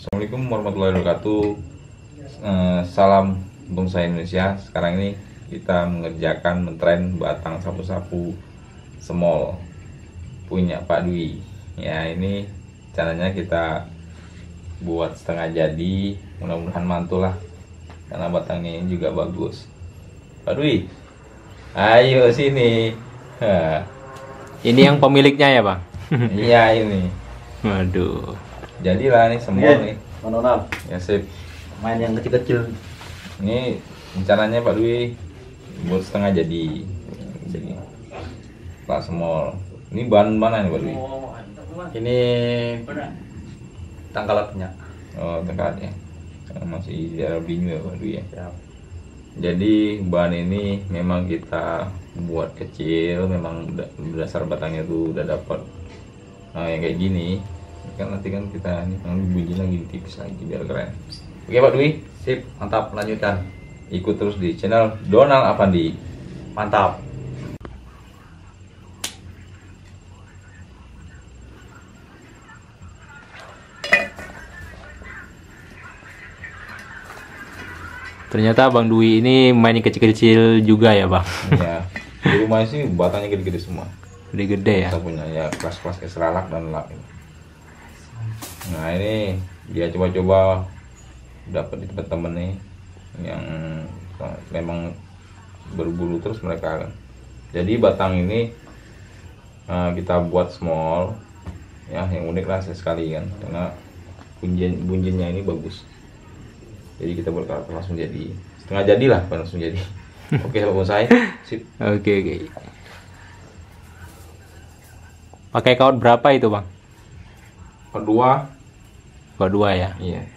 Assalamualaikum warahmatullahi wabarakatuh. Salam bangsa Indonesia. Sekarang ini kita mengerjakan mentren batang sapu-sapu semol punya Pak Dwi. Ya, ini caranya kita buat setengah jadi, mudah-mudahan mantul lah, karena batangnya ini juga bagus. Pak Dwi, ayo sini. Ini yang pemiliknya ya, Bang? Iya, ini. Waduh. Jadilah nih semol nih. Donald. Ya sip. Main yang kecil-kecil. Ini rencananya Pak Dwi buat setengah jadi. Jadi lah semol. Ini bahan mana nih Pak Dwi? Ini tangkalatnya. Oh, tangkalatnya. Masih di arah binyu ya Pak Dwi ya. Siap. Jadi bahan ini memang kita buat kecil, memang berdasar batangnya tuh udah dapat. Nah, yang kayak gini. Kan nanti kan kita ini pengen bunyi lagi tipis lagi biar keren. Oke Pak Dwi, sip, mantap, lanjutkan. Ikut terus di channel Donald Afandi. Mantap. Ternyata Bang Dwi ini main kecil-kecil juga ya, Bang. Iya. Di rumah sih batangnya gede-gede semua. Gede-gede ya. Kita punya ya kelas-kelas esralak dan lap ini. Nah, ini dia coba-coba dapat di tempat temen nih yang memang berbulu terus mereka. Jadi batang ini kita buat small ya, yang unik lah sekali kan, karena bunjinnya ini bagus. Jadi kita buat langsung jadi setengah jadilah, langsung jadi. Oke, Pak Bonsai, sip. Oke. Pakai kaut berapa itu, Bang? Kedua ya. Iya.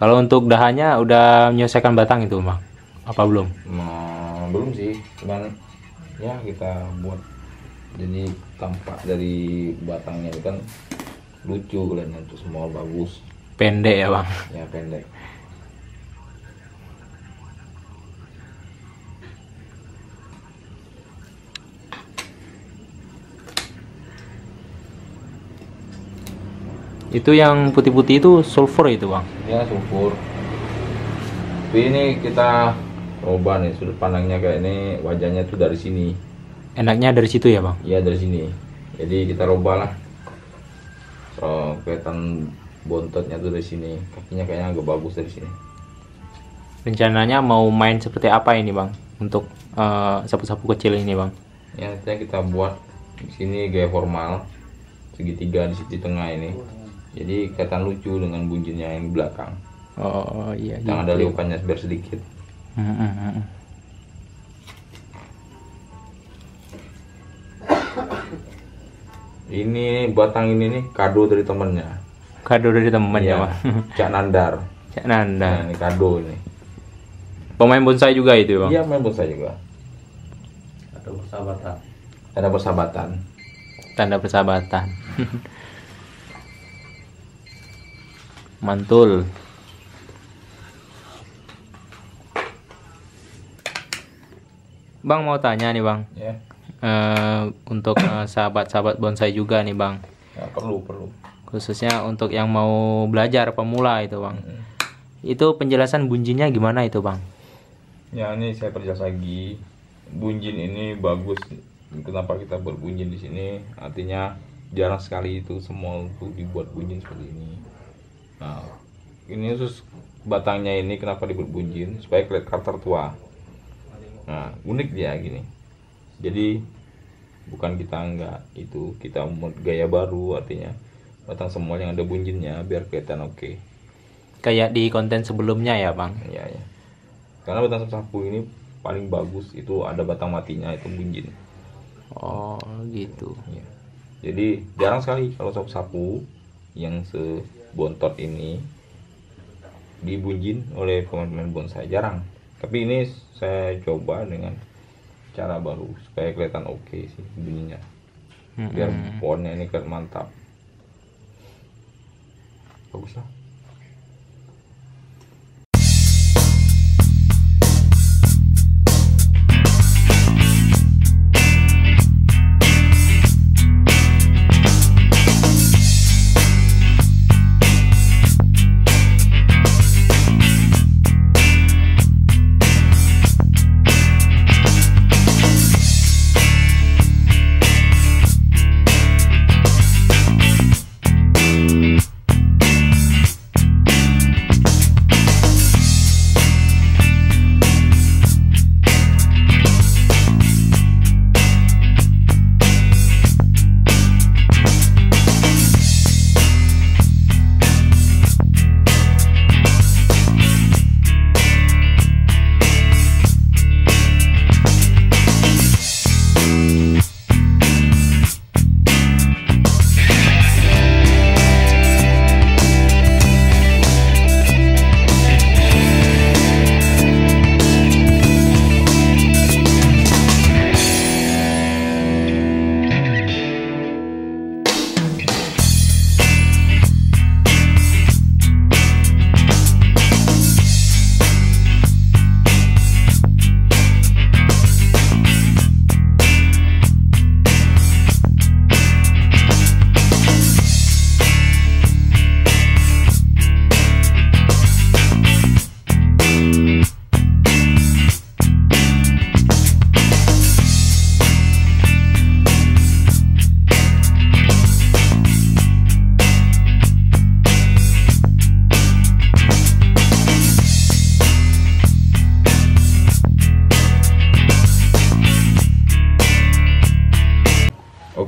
Kalau untuk dahannya udah menyelesaikan batang itu, Bang? Apa belum? Belum sih, cuman ya kita buat jadi tampak dari batangnya itu kan lucu kelihatannya, itu semua bagus. Pendek ya, Bang? Ya, pendek. Itu yang putih-putih itu sulfur itu, Bang? Ya, sulfur. Tapi ini kita coba nih, sudut pandangnya kayak ini, wajahnya tuh dari sini. Enaknya dari situ ya, Bang? Iya, dari sini. Jadi kita roba lah. So, kelihatan bontotnya tuh dari sini. Kakinya kayaknya agak bagus dari sini. Rencananya mau main seperti apa ini, Bang? Untuk sapu-sapu kecil ini, Bang? Ya, nantinya kita buat di sini gaya formal. Segitiga di sisi tengah ini. Jadi kelihatan lucu dengan bunjinnya yang belakang. Oh iya. Yang ada liupannya sedikit. Ini batang ini nih kado dari temennya. Kado dari temennya, Bang. Cak Nandar. Cak Nandar. Nah, ini kado ini. Pemain bonsai juga itu, Bang? Iya, pemain bonsai juga. Ada persahabatan. Ada persahabatan. Tanda persahabatan. Mantul. Bang, mau tanya nih, Bang. Yeah. Untuk sahabat-sahabat bonsai juga nih, Bang. Ya, perlu. Khususnya untuk yang mau belajar pemula itu, Bang. Itu penjelasan bunjinnya gimana itu, Bang? Ya, ini saya perjelas lagi. Bunjin ini bagus. Kenapa kita buat bunjin di sini? Artinya jarang sekali itu semol tuh dibuat bunjin seperti ini. Nah, ini khusus batangnya ini kenapa dibuat bunjin? Supaya kelihatan karakter tua. Nah, unik dia gini. Jadi bukan kita enggak itu, kita mau gaya baru, artinya batang semol yang ada bunjinnya biar kelihatan oke. Kayak di konten sebelumnya ya, Bang? Iya. Karena batang sapu ini paling bagus itu ada batang matinya, itu bunjin. Oh gitu. Ya. Jadi jarang sekali kalau sapu-sapu yang sebontot ini dibunjin oleh pemain bonsai, jarang. Tapi ini saya coba dengan cara baru supaya kelihatan oke sih bunyinya. Biar pohonnya ini kelihatan mantap. Bagus lah.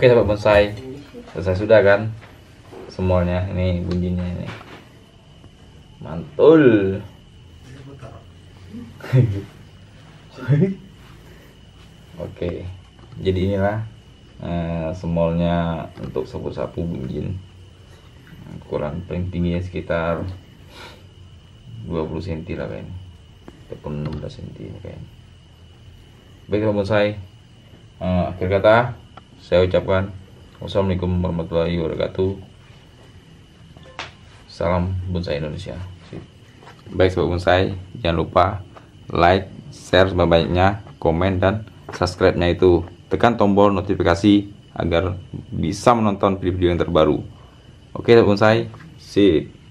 Oke sahabat bonsai, selesai sudah kan semuanya. Ini gunjinya ini mantul. Oke, jadi inilah semolnya untuk sapu-sapu gunjin. Ukuran paling tingginya sekitar 20 cm lah kayaknya, ataupun 16 cm kayaknya. Baik sahabat bonsai, akhir kata saya ucapkan wassalamualaikum warahmatullahi wabarakatuh. Salam bonsai Indonesia. Baik sahabat bonsai, jangan lupa like, share sebanyak-banyaknya, komen dan subscribe-nya itu. Tekan tombol notifikasi agar bisa menonton video-video yang terbaru. Oke sahabat bonsai, sip.